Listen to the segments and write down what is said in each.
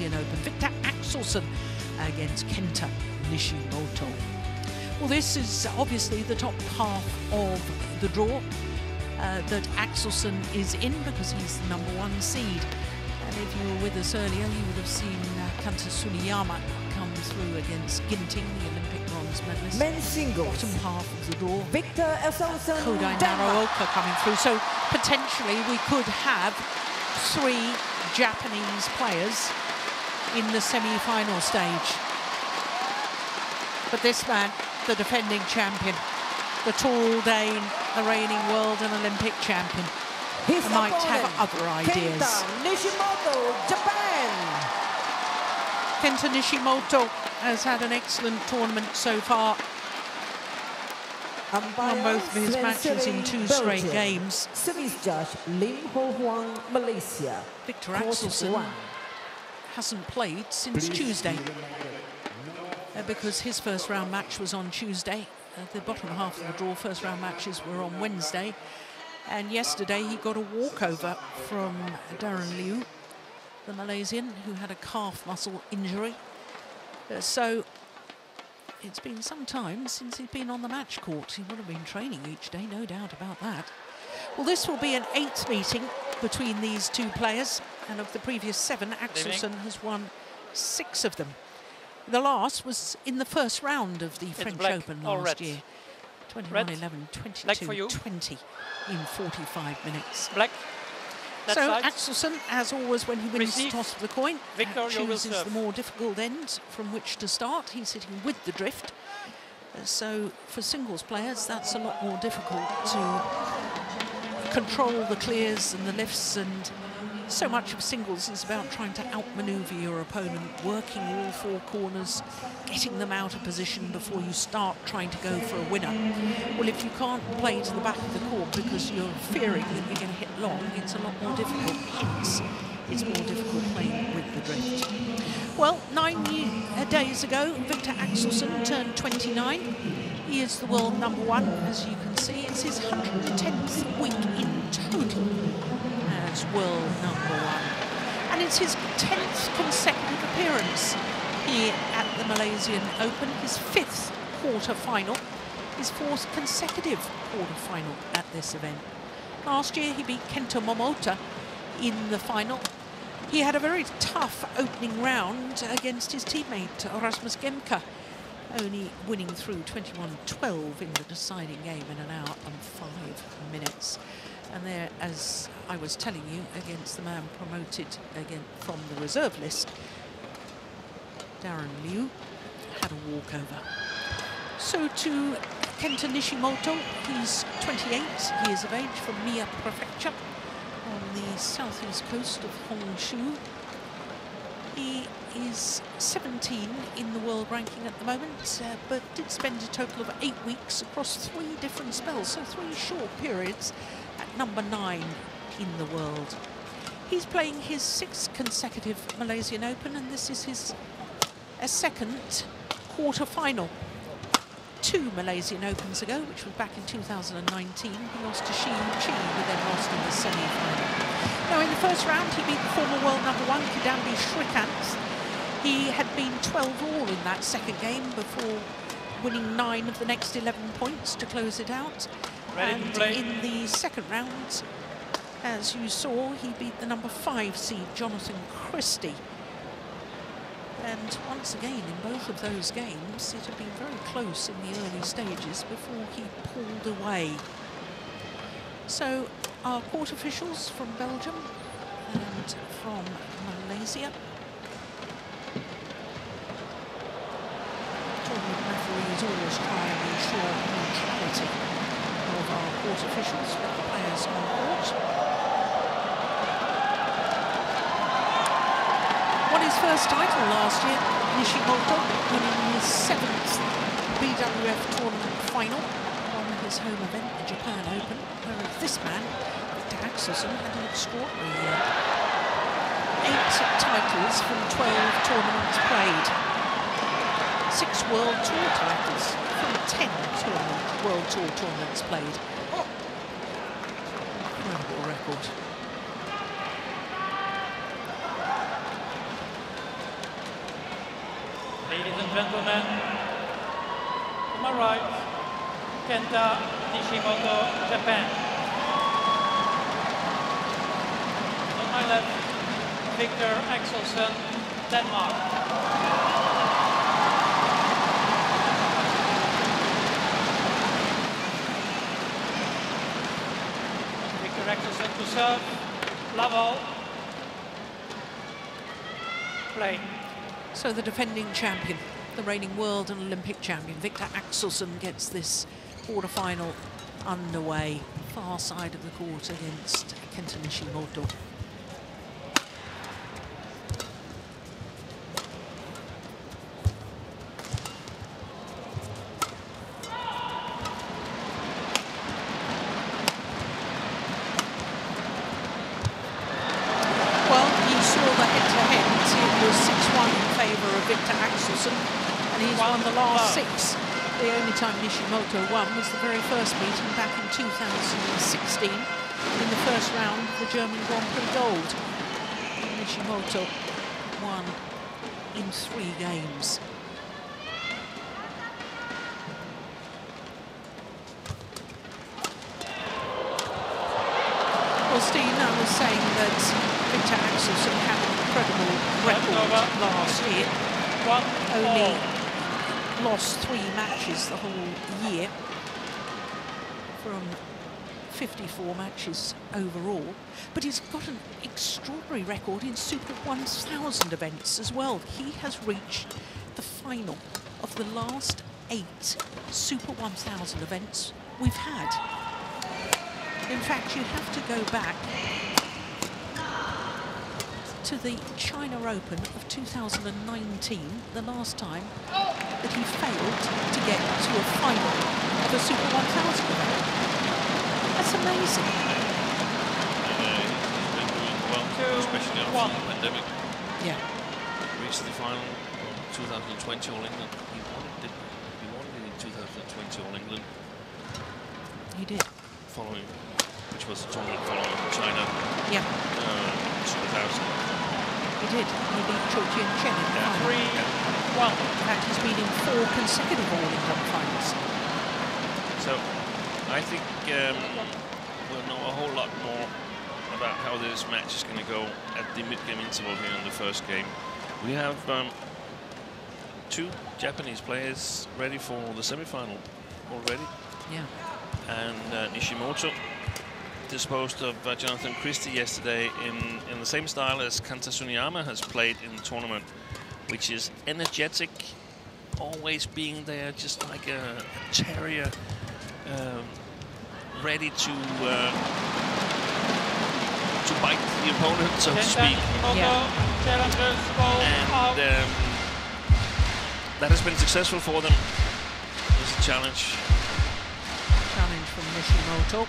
Indonesian Open. Viktor Axelsen against Kenta Nishimoto. Well, this is obviously the top half of the draw that Axelsen is in, because he's the #1 seed. And if you were with us earlier, you would have seen Kanta Tsuneyama come through against Ginting, the Olympic bronze medalist. Men's singles. Bottom half of the draw. Viktor Axelsen, Kodai Naraoka coming through. So potentially we could have three Japanese players in the semi-final stage. But this man, the defending champion, the tall Dane, the reigning world and Olympic champion, his might have other ideas. Kenta Nishimoto, Japan. Kenta Nishimoto has had an excellent tournament so far. Won both of his matches in two straight games. Swiss judge Lim Ho Huang, Malaysia. Viktor Axelsen hasn't played since Tuesday, because his first round match was on Tuesday. The bottom half of the draw first round matches were on Wednesday, and yesterday he got a walkover from Darren Liew, the Malaysian, who had a calf muscle injury. So it's been some time since he'd been on the match court. He would have been training each day, no doubt about that. Well, this will be an 8th meeting between these two players, and of the previous 7, Axelsen has won 6 of them. The last was in the first round of the French Open last year. 29-11, 22-20 in 45 minutes. Black. That so side. Axelsen, as always, when he wins the toss of the coin, chooses the more difficult end from which to start. He's hitting with the drift. So for singles players, that's a lot more difficult to control the clears and the lifts, and so much of singles is about trying to outmaneuver your opponent, working all 4 corners, getting them out of position before you start trying to go for a winner. Well, if you can't play to the back of the court because you're fearing that you're going to hit long, it's a lot more difficult. Hence, it's more difficult playing with the drift. Well, 9 days ago, Viktor Axelsen turned 29. He is the world #1, as you can see. It's his 110th week in total as world #1. And it's his 10th consecutive appearance here at the Malaysian Open, his 5th quarter-final, his 4th consecutive quarter-final at this event. Last year he beat Kento Momota in the final. He had a very tough opening round against his teammate Rasmus Gemke, only winning through 21-12 in the deciding game in 1 hour and 5 minutes. And there, as I was telling you, against the man promoted again from the reserve list, Darren Liew, had a walkover. So to Kenta Nishimoto, he's 28 years of age, from Mie Prefecture on the southeast coast of Honshu. He is 17 in the world ranking at the moment, but did spend a total of 8 weeks across 3 different spells, so 3 short periods, at #9 in the world. He's playing his 6th consecutive Malaysian Open, and this is his second quarter-final. 2 Malaysian Opens ago, which was back in 2019, he lost to Shi Yuqi, who then lost in the semi-final. Now, in the first round, he beat the former world #1, Kidambi Srikanth. He had been 12-all in that second game before winning 9 of the next 11 points to close it out. And in the second round, as you saw, he beat the #5 seed, Jonathan Christie. And once again, in both of those games, it had been very close in the early stages before he pulled away. So our court officials from Belgium and from Malaysia, tournament referees always try and ensure neutrality of our court officials with the players on court. Won his first title last year, Nishimoto, winning his 7th BWF tournament final on his home event, the Japan Open, where this man, Viktor Axelsen, had an extraordinary year. 8 titles from 12 tournaments played. 6 World Tour titles from 10 World Tour tournaments played. Incredible record. Ladies and gentlemen, to my right, Kenta Nishimoto, Japan. On my left, Viktor Axelsen, Denmark. Viktor Axelsen to serve, Laval, play. So the defending champion, the reigning world and Olympic champion, Viktor Axelsen gets this quarterfinal underway. Far side of the court against Kenta Nishimoto. Nishimoto won was the very first meeting back in 2016. In the first round, the German Grand Prix Gold. Nishimoto won in 3 games. Well, Steve, I was saying that Viktor Axelsen had an incredible record last year. Lost 3 matches the whole year from 54 matches overall, but he's got an extraordinary record in Super 1000 events as well. He has reached the final of the last 8 Super 1000 events we've had. In fact, you have to go back to the China Open of 2019, the last time that he failed to get to a final of a Super 1000 event. That's amazing. He's been doing well, especially after the pandemic. Yeah. He reached the final in 2020 All England. He won it, didn't he? He won it in 2020 All England. He did. Following, which was a tournament following China. Yeah. Super 1000. He did. He beat Zhao Jun Chen in the final. 3-1. In fact, he's been in 4 consecutive All England finals. So, I think we'll know a whole lot more about how this match is going to go at the mid-game interval here in the first game. We have 2 Japanese players ready for the semi-final already. Yeah. And Nishimoto disposed of Jonathan Christie yesterday in the same style as Kanta Tsuneyama has played in the tournament, which is energetic, always being there, just like a terrier, ready to bite the opponent, so to speak. Yeah. And that has been successful for them. It's a challenge. Challenge from Nishimoto.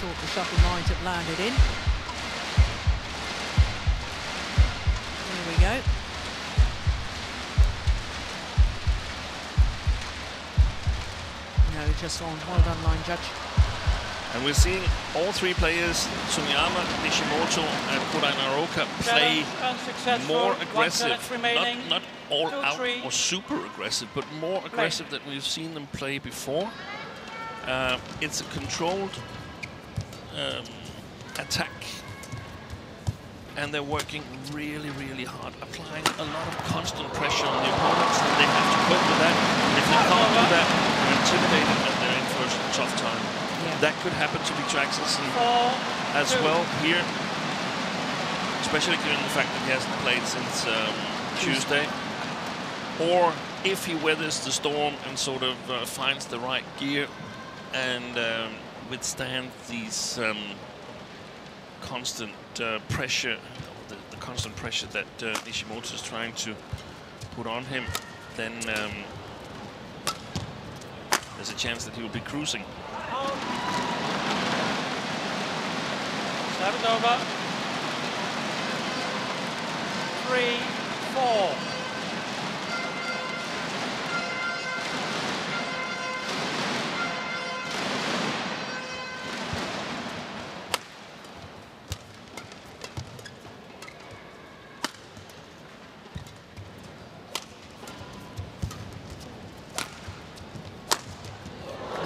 Thought the shuttle might have landed in. There we go. No, just on. Well done, line judge. And we're seeing all 3 players, Tsuneyama, Nishimoto and Kodai Naraoka, play more aggressive. Not all out or super aggressive, but more aggressive than we've seen them play before. It's a controlled attack, and they're working really hard, applying a lot of constant pressure on the opponents. They have to cope with that. If they can't do that, they're intimidated and they're in for a tough time. Yeah. That could happen to Viktor Axelsen as well here, especially given the fact that he hasn't played since Tuesday. Or if he weathers the storm and sort of finds the right gear and withstand these constant pressure, the constant pressure that Nishimoto is trying to put on him, then there's a chance that he will be cruising. Serve over. 3-4.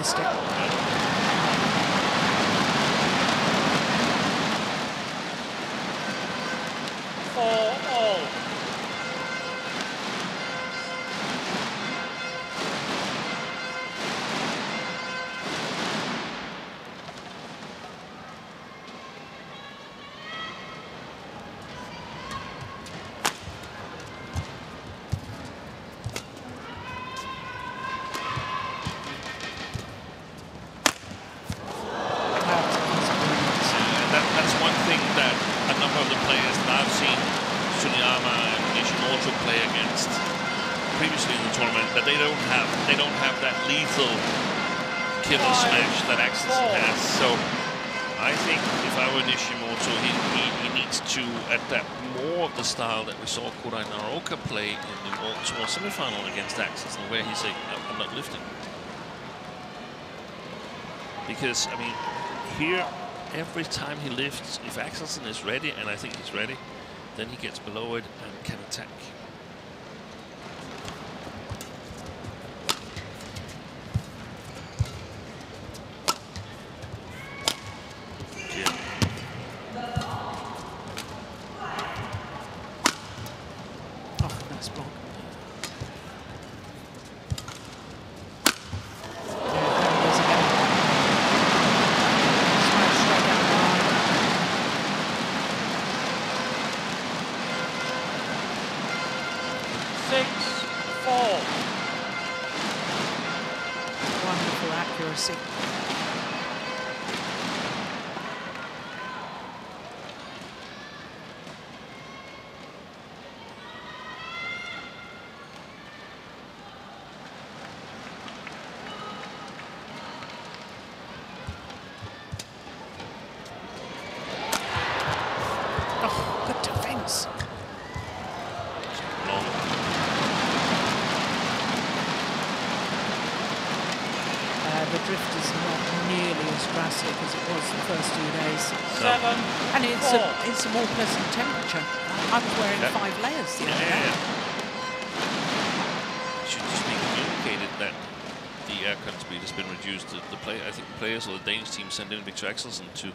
optimistic. Style that we saw Kodai Naraoka play in the World Tour semi-final against Axelsen, where he's saying, no, I'm not lifting. Because, I mean, here, every time he lifts, if Axelsen is ready, and I think he's ready, then he gets below it and can attack. It's a more pleasant temperature. I was wearing 5 layers the other day. It should just be communicated that the aircraft speed has been reduced. The play, I think the players or the Danish team sent in Viktor Axelsen to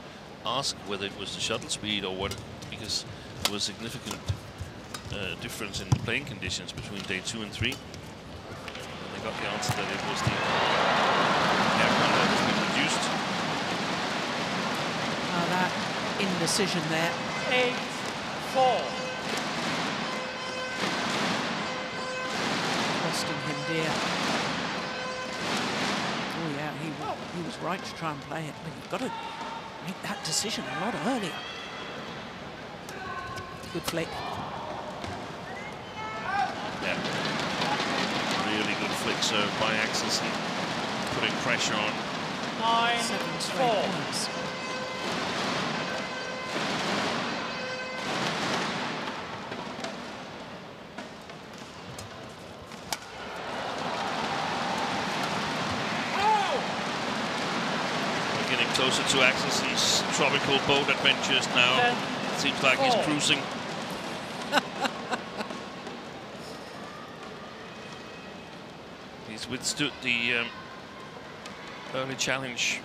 ask whether it was the shuttle speed or what, because there was a significant difference in the playing conditions between day 2 and 3. And they got the answer that it was the aircraft that has been reduced. Now that indecision there. 8-4. Costing him dear. Oh yeah, he was right to try and play it, but you've got to make that decision a lot earlier. Good flick. Yeah. Really good flick serve by Axelsen, putting pressure on. 9-4. Closer to Axelsen's tropical boat adventures now. Seems like he's cruising. He's withstood the early challenge.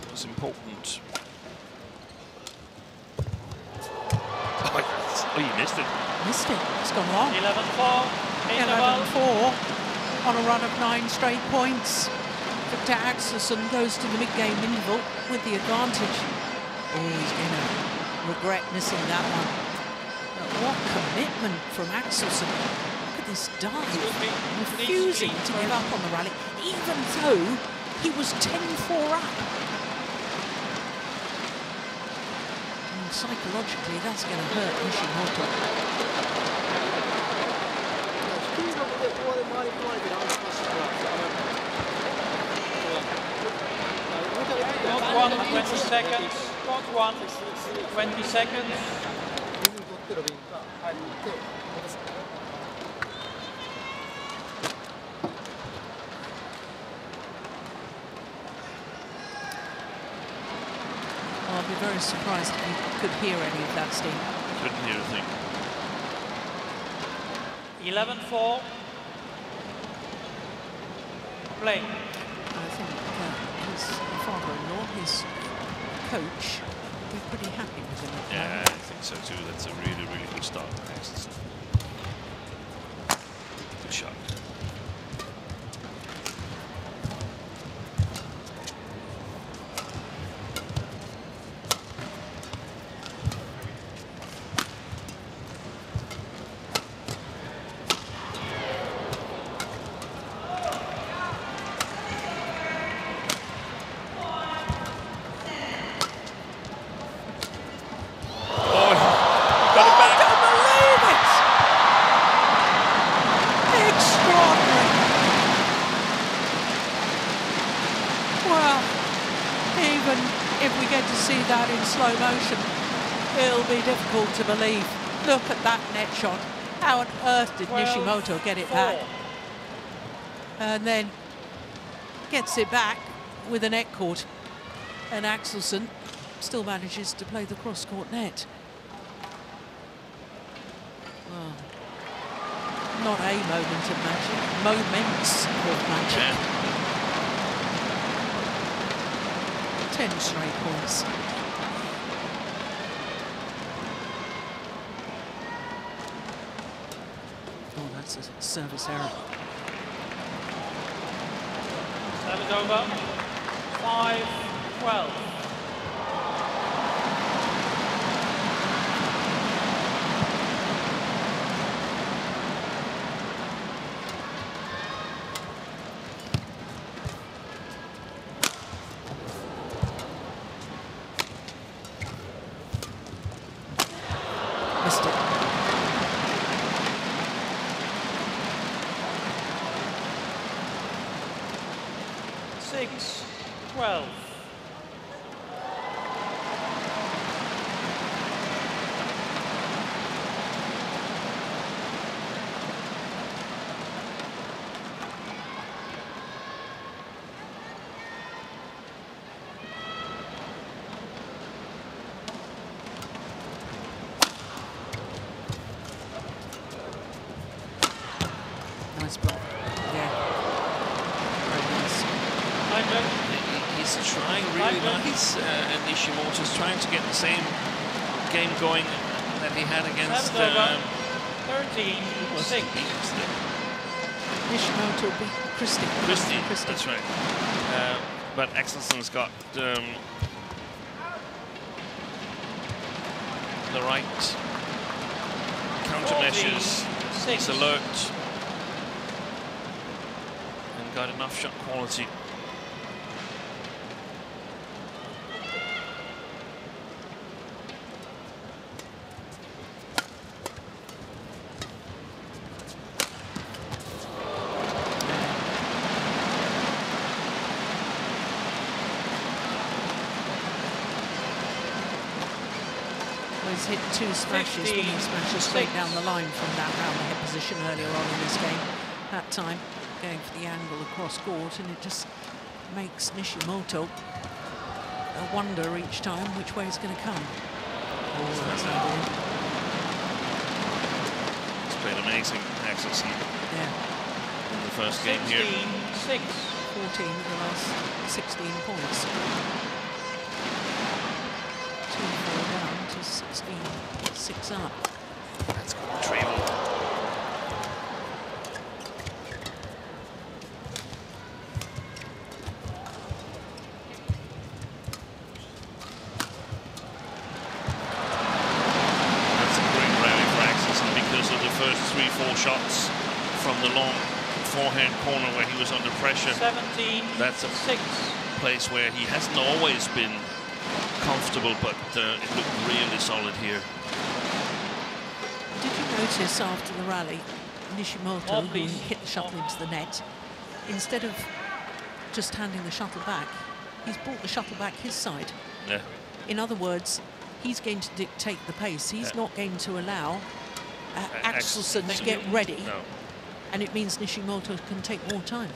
That was important. Oh, you missed it. Missed it. It's gone long. 11-4. 11-4 on a run of 9 straight points. Victor Axelsen goes to the mid-game interval with the advantage. Oh, he's going to regret missing that one. But what commitment from Axelsen. Look at this dive, refusing to give up on the rally, even though he was 10-4 up. And psychologically, that's going to hurt Nishimoto. 1, 20 seconds. Not 1, 20 seconds. Well, I'd be very surprised if you could hear any of that, Steve. Couldn't hear a thing. 11-4. Play. I think. his father-in-law, his coach, would be pretty happy with him. Yeah, I think so too. That's a really, really good start by Axelsen. Good shot. Slow motion, it'll be difficult to believe. Look at that net shot. How on earth did Nishimoto get it back? And then gets it back with a net court. And Axelsen still manages to play the cross-court net. Well, not a moment of magic, moments of magic. 10 straight points. Service error. Service over. 5-12. Missed it. And Nishimoto's trying to get the same game going that he had against 13-6. Nishimoto beat Christie. That's right. But Axelsen's got the right countermeasures. He's alert and got enough shot quality. Hit two smashes, winning smashes straight down the line from that round the head position earlier on in this game. That time going for the angle across court, and it just makes Nishimoto wonder each time which way it's going to come. Oh, that's out. It's been amazing, Axelsen. Yeah. In the first game here. 16-6. 14 of the last 16 points. 16-6 up. That's good retrieval. That's a great rally for Axelsen because of the first 3-4 shots from the long forehand corner where he was under pressure. 17. That's a place where he hasn't always been comfortable, but it looked really solid here. Did you notice after the rally, Nishimoto, who hit the shuttle into the net, instead of just handing the shuttle back, he's brought the shuttle back his side. Yeah. In other words, he's going to dictate the pace. He's not going to allow Axelsen to get ready, and it means Nishimoto can take more time.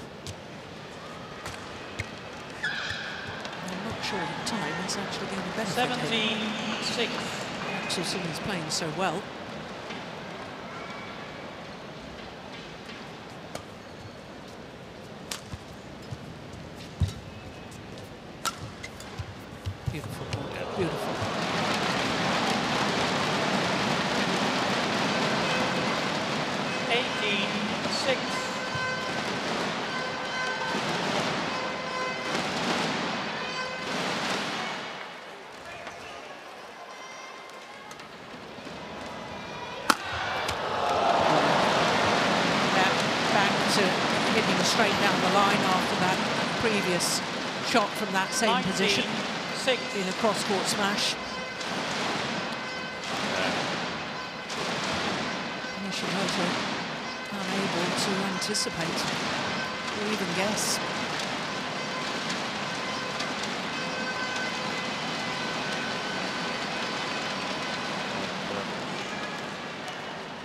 Short of time, it's actually going to benefit 17-6. Axelsen is playing so well. 18-6. Shot from that same 19, position, in a cross-court smash. Nishimoto unable to anticipate or even guess.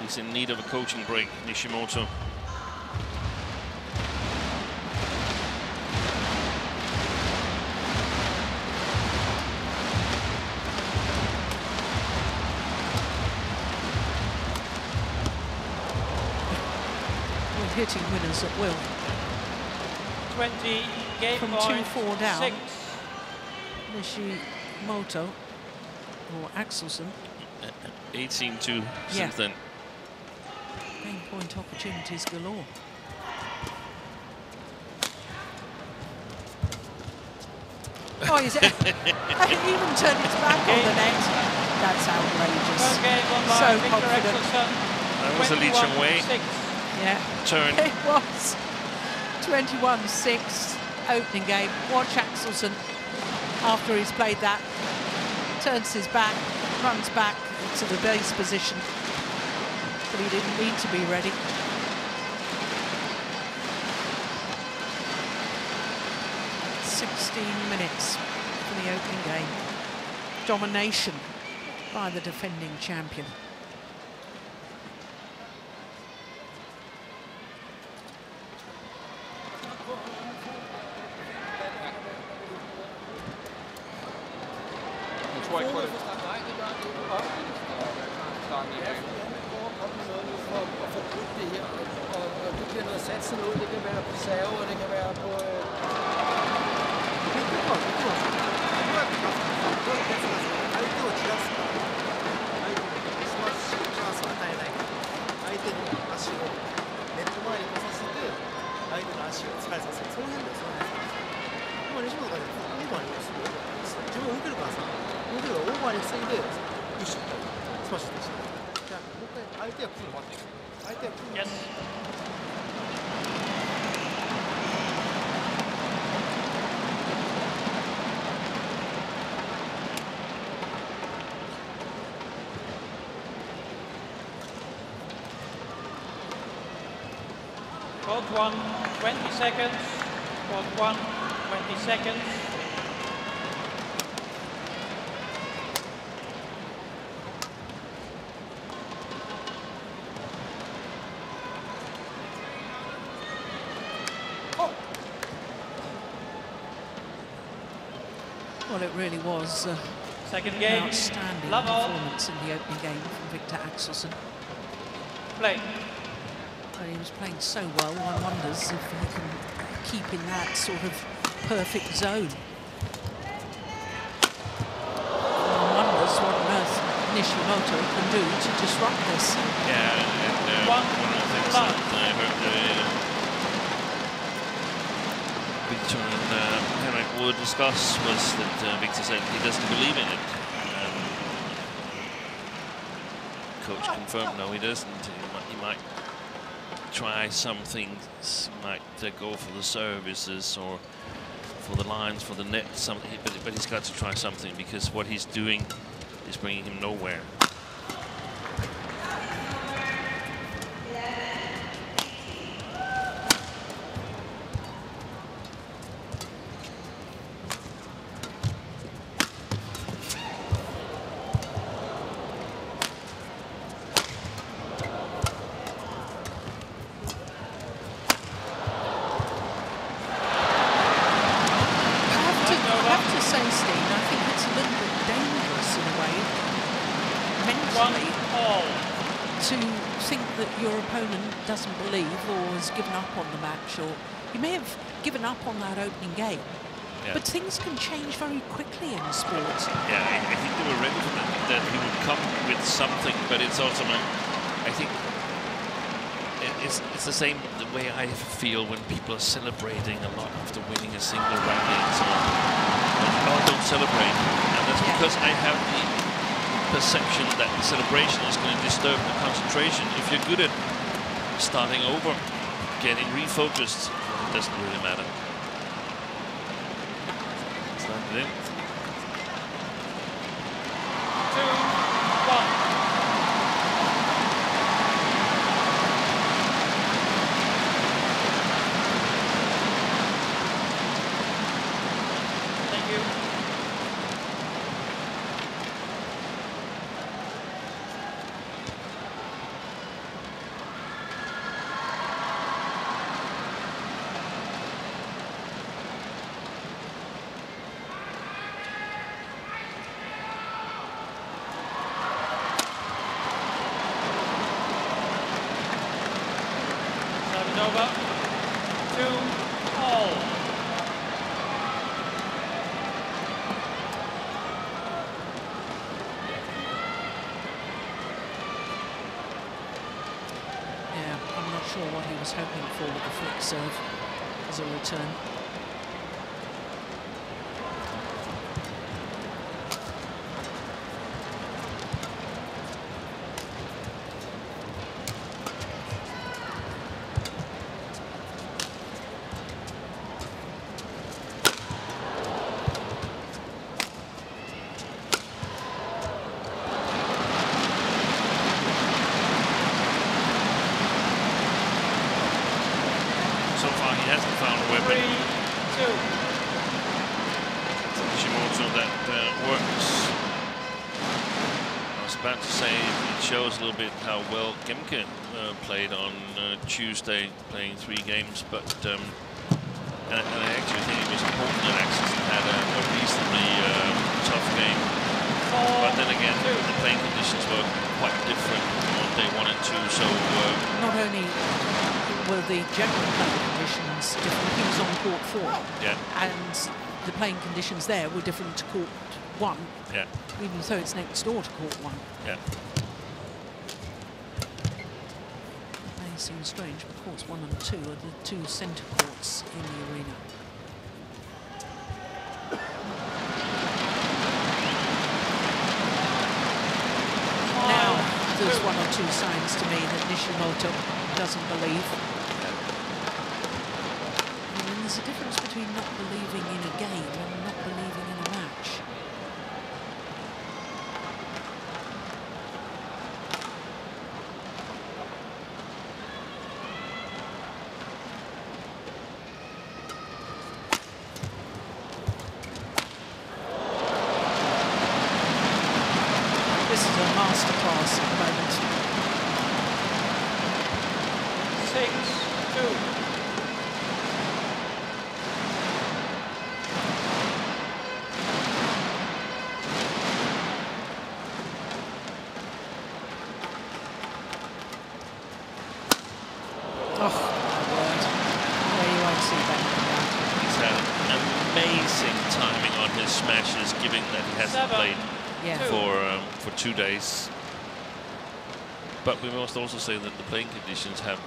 He's in need of a coaching break, Nishimoto. Hitting winners at will. 20 game from 2-4 down. Six. Nishimoto or Axelsen. 18-2 since then. Game point opportunities galore. Oh, is it? Even turned its back on the net. That's outrageous. Okay, so confident. That was a Li Cheng Wei. Yeah, turn. It was 21-6 opening game. Watch Axelsen after he's played that. Turns his back, runs back to the base position. But he didn't need to be ready. That's 16 minutes for the opening game. Domination by the defending champion. Court 1, 20 seconds. Court 1, 20 seconds. Oh. Well, it really was second game. An outstanding performance in the opening game from Viktor Axelsen. Play. He was playing so well, one wonders if he can keep in that sort of perfect zone. One wonders what on earth Nishimoto can do to disrupt this. Yeah, and one of the things that I hope Viktor and Henrik would discuss was that Viktor said he doesn't believe in it. Coach confirmed, no, he doesn't. He might try some things, might go for the services or for the lines, for the net, something, but he's got to try something because what he's doing is bringing him nowhere. You may have given up on that opening game, yeah. But things can change very quickly in sport. Yeah, I think they were ready for that he would come with something, but it's also, I think, it's the same the way I feel when people are celebrating a lot after winning a single round. So I don't celebrate, and that's because I have the perception that the celebration is going to disturb the concentration. If you're good at starting over, getting refocused, it doesn't really matter. It's not good. 2-1. Serve as a return. Shows a little bit how well Gemke played on Tuesday, playing 3 games, but and I actually think it was important that Axelsen had a reasonably tough game. But then again, the playing conditions were quite different on day 1 and 2, so... Not only were the general playing conditions different, he was on court 4, and the playing conditions there were different to court 1, even though it's next door to court 1. Yeah. Seems strange, but courts 1 and 2 are the 2 centre courts in the arena. Now, there's 1 or 2 signs to me that Nishimoto doesn't believe. I mean, there's a difference between not believing in a game and not believing in a match. Days, but we must also say that the playing conditions have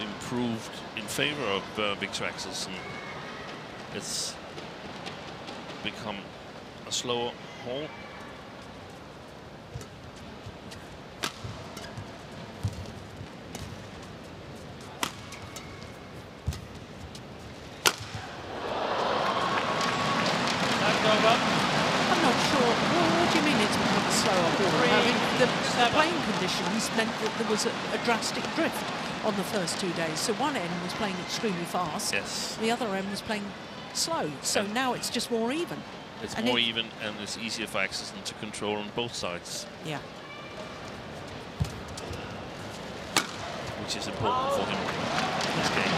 improved in favor of Viktor Axelsen. It's become a slower hole. Was a drastic drift on the first 2 days. So one end was playing extremely fast. Yes. The other end was playing slow. So now it's just more even. It's more even, and it's easier for Axelsen to control on both sides. Yeah. Which is important for him in this game,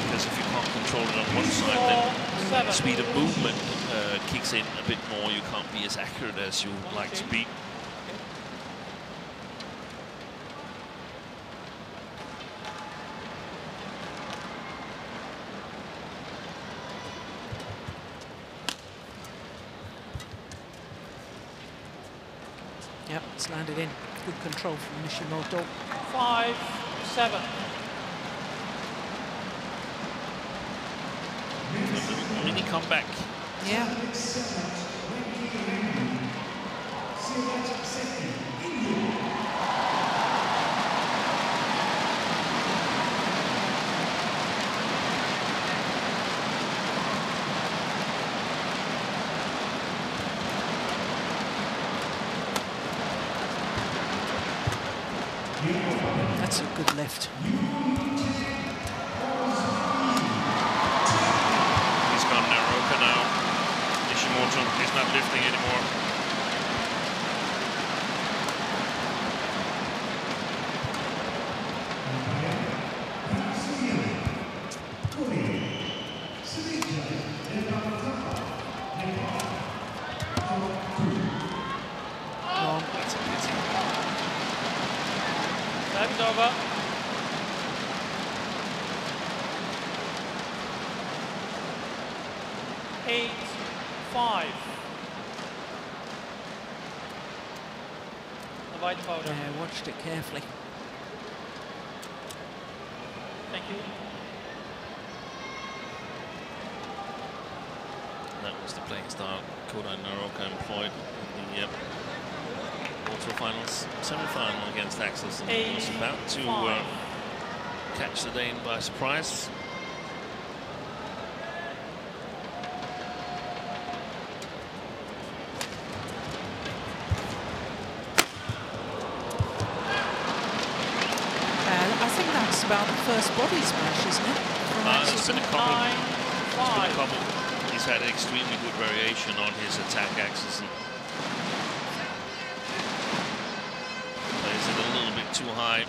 because if you can't control it on one side, then the speed of movement kicks in a bit more. You can't be as accurate as you would like to be. Landed in. Good control from Nishimoto. 5-7. 7. Mini comeback. Yeah. That's a good left. He's gone Naraoka now. Nishimoto is not lifting anymore. I watched it carefully. Thank you. That was the playing style Kodai Naraoka employed in the World Tour Finals semi-final against Axelsen. He was about to catch the Dane by surprise. About the first body smash, isn't it? There's been a couple. He's had an extremely good variation on his attack axis and plays it a little bit too high,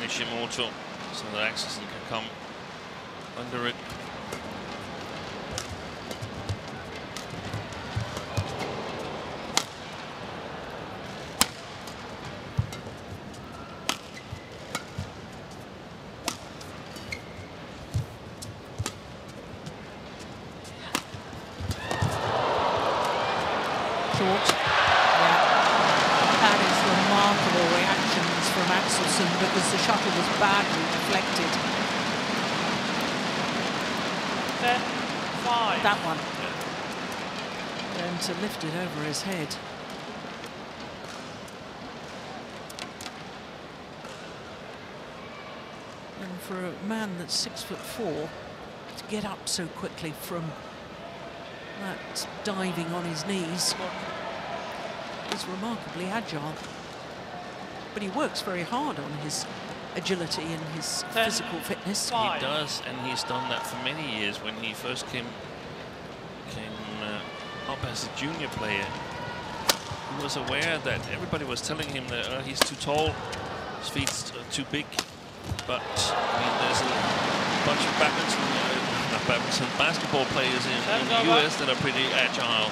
Nishimoto, so that Axelsen can come under it. Lifted over his head. And for a man that's 6'4", to get up so quickly from that diving on his knees is remarkably agile. But he works very hard on his agility and his physical fitness. He does, and he's done that for many years. When he first came up as a junior player, he was aware that everybody was telling him that he's too tall, his feet's too big, but I mean, there's a bunch of basketball players in the US that are pretty agile,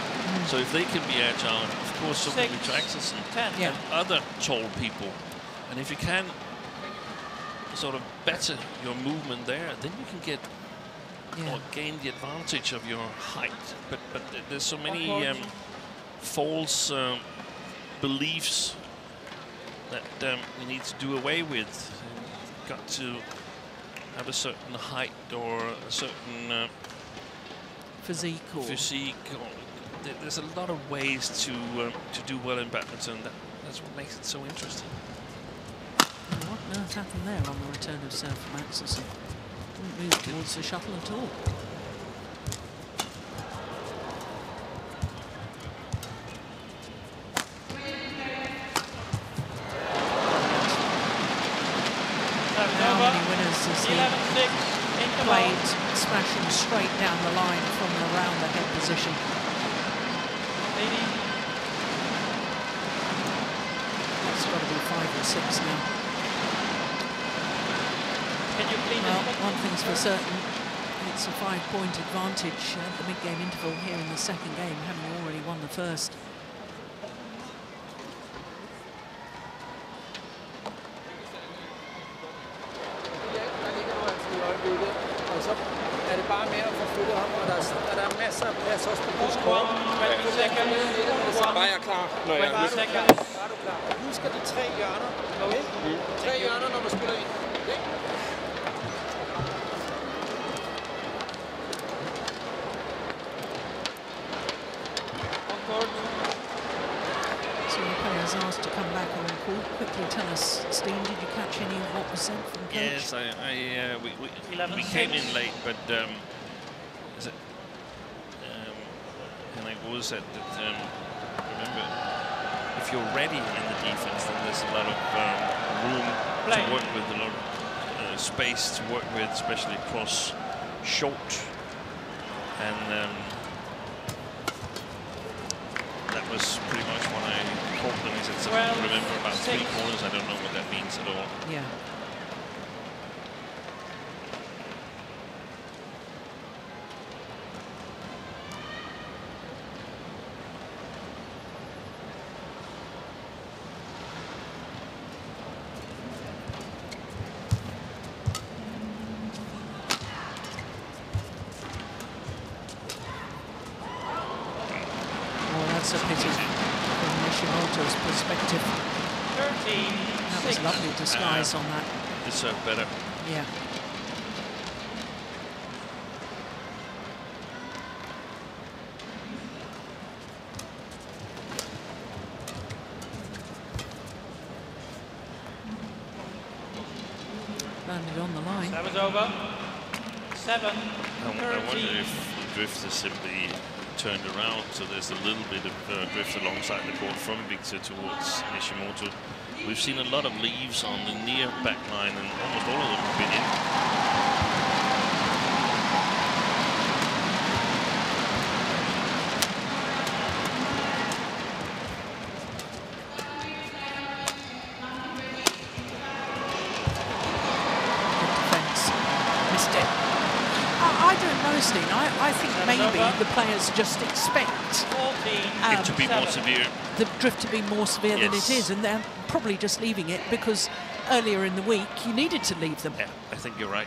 so if they can be agile, of course, so can Axelsen and other tall people, and if you can sort of better your movement there, then you can get or gain the advantage of your height, but there's so many false beliefs that you need to do away with. You've got to have a certain height or a certain physique. There's a lot of ways to do well in badminton. That's what makes it so interesting. What on earth happened there on the return of serve from Axelsen? Didn't move towards the shuttle at all. How many winners has he played, smashing straight down the line from around the head position? That's got to be 5 or 6 now. Well, one thing's for certain, it's a 5-point advantage at the mid-game interval here in the second game, having already won the first. tell us, Steen, did you catch any of what was said from coach? Yes, we came in late, but and I was said that, remember, if you're ready in the defense, then there's a lot of room to work with, a lot of space to work with, especially cross short. And that was pretty much what I called them. I said something I remember about three corners. I don't know what that means at all. Yeah. Disguise on that. Deserve better. Yeah. Landed on the line. That was over. 7. I wonder if the drift is simply turned around, so there's a little bit of drift alongside the court from Viktor towards Nishimoto. We've seen a lot of leaves on the near back line, and almost all of them have been in. Good defense. Missed it. I don't know, Steen. I think maybe the players just expect it to be more severe. The drift to be more severe than it is, and they're probably just leaving it because earlier in the week you needed to leave them. Yeah, I think you're right.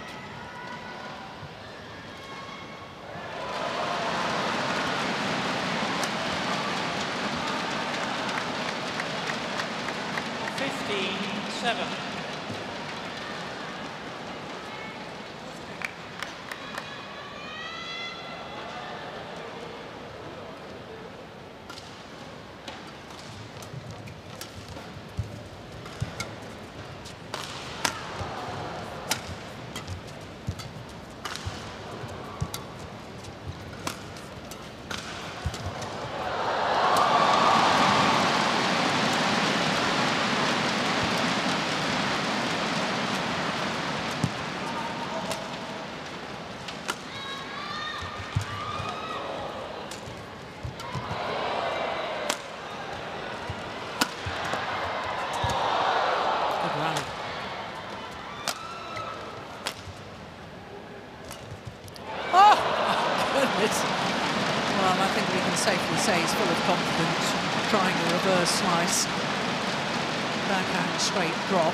Slice, backhand straight drop.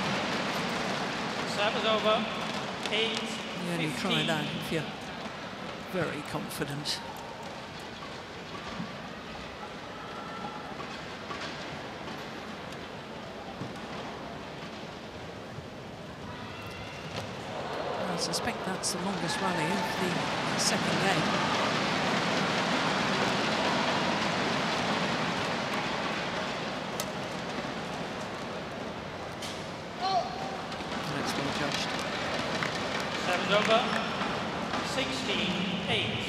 Serve is over. 8. You only try that if you're very confident. I suspect that's the longest rally of the second game. Over 16-8.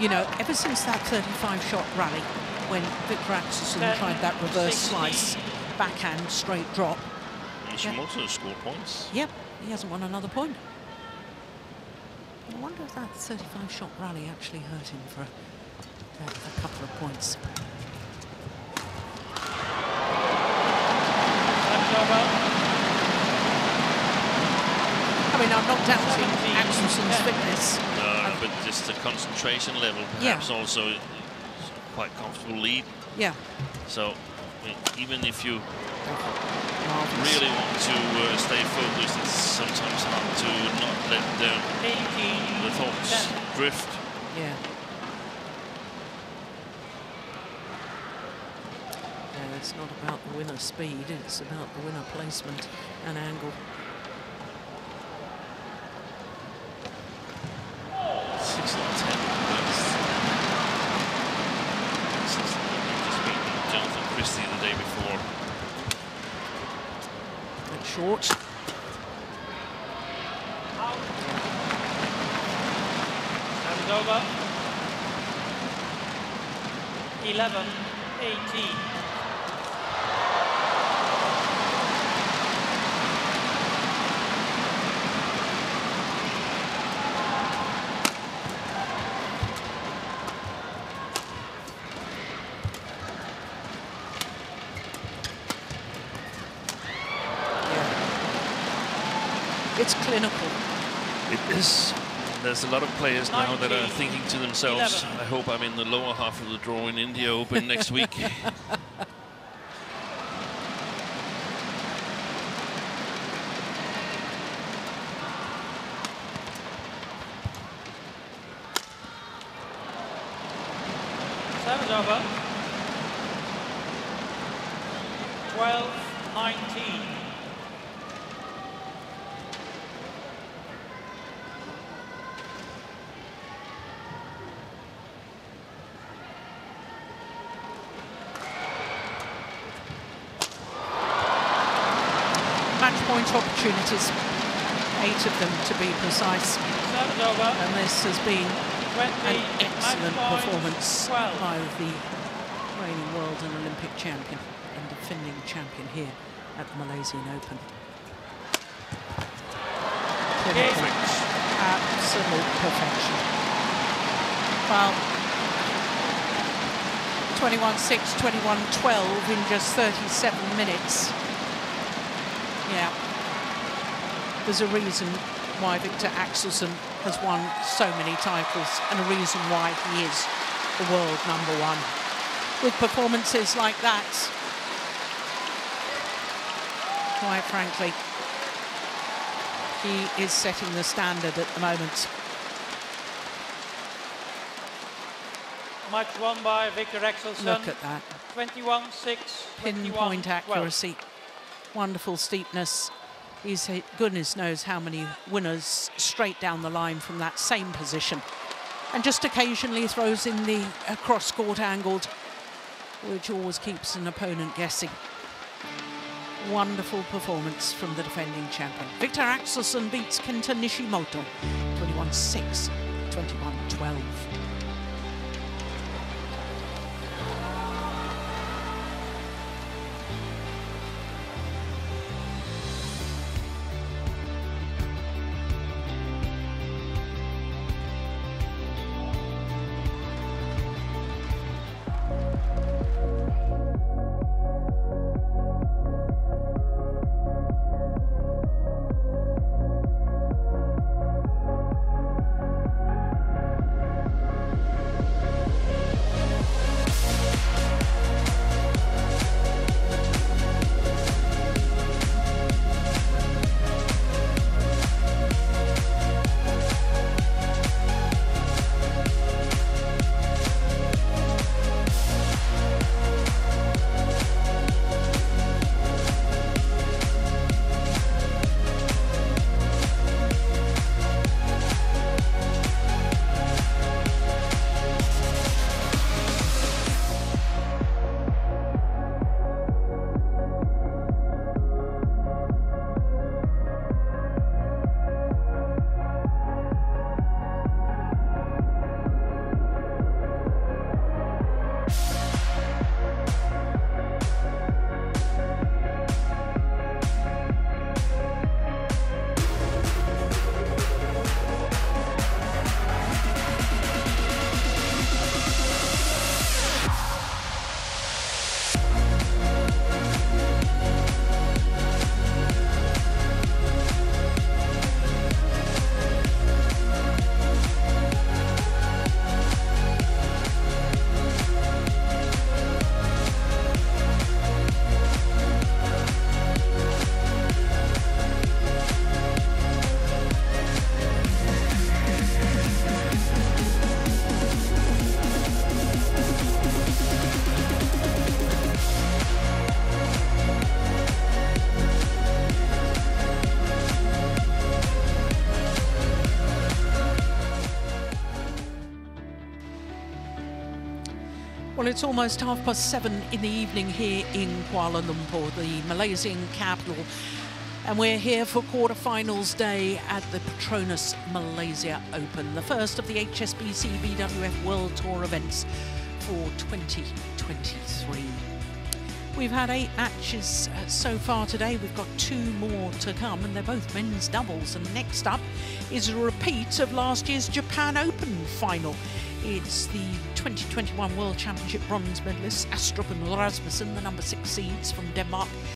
You know, ever since that 35-shot rally, when Viktor Axelsen tried that reverse slice, backhand, straight drop. Nishimoto scored points. Yep, he hasn't won another point. I wonder if that 35-shot rally actually hurt him for a couple of points. I mean, I'm not doubting Axelsen's fitness. No, but just the concentration level, perhaps also quite comfortable lead. Yeah. So, I mean, even if you really want to stay focused, it's sometimes hard to not let the thoughts drift. Yeah. It's not about the winner speed, it's about the winner placement and angle. Just beaten Jonathan Christie the day before. And short. And over. 11-18. It's clinical. It is. There's a lot of players now that are thinking to themselves, I hope I'm in the lower half of the draw in India Open next week. Opportunities, 8 of them to be precise, and this has been an excellent performance by the reigning world and Olympic champion and defending champion here at the Malaysian Open. Absolute perfection. Well, 21-6, 21-12 in just 37 minutes. Yeah, there's a reason why Viktor Axelsen has won so many titles and a reason why he is the world number one. With performances like that, quite frankly, he is setting the standard at the moment. Match won by Viktor Axelsen. Look at that. 21-6. Pinpoint accuracy. 12. Wonderful steepness. He's hit goodness knows how many winners straight down the line from that same position. And just occasionally throws in the cross-court angled, which always keeps an opponent guessing. Wonderful performance from the defending champion. Viktor Axelsen beats Kenta Nishimoto, 21-6, 21-12. it's almost 7:30 in the evening here in Kuala Lumpur, the Malaysian capital. And we're here for quarterfinals day at the Petronas Malaysia Open, the first of the HSBC BWF World Tour events for 2023. We've had 8 matches so far today. We've got 2 more to come, and they're both men's doubles. And next up is a repeat of last year's Japan Open final. It's the 2021 World Championship bronze medalists Astrup and Rasmussen, the number 6 seeds from Denmark,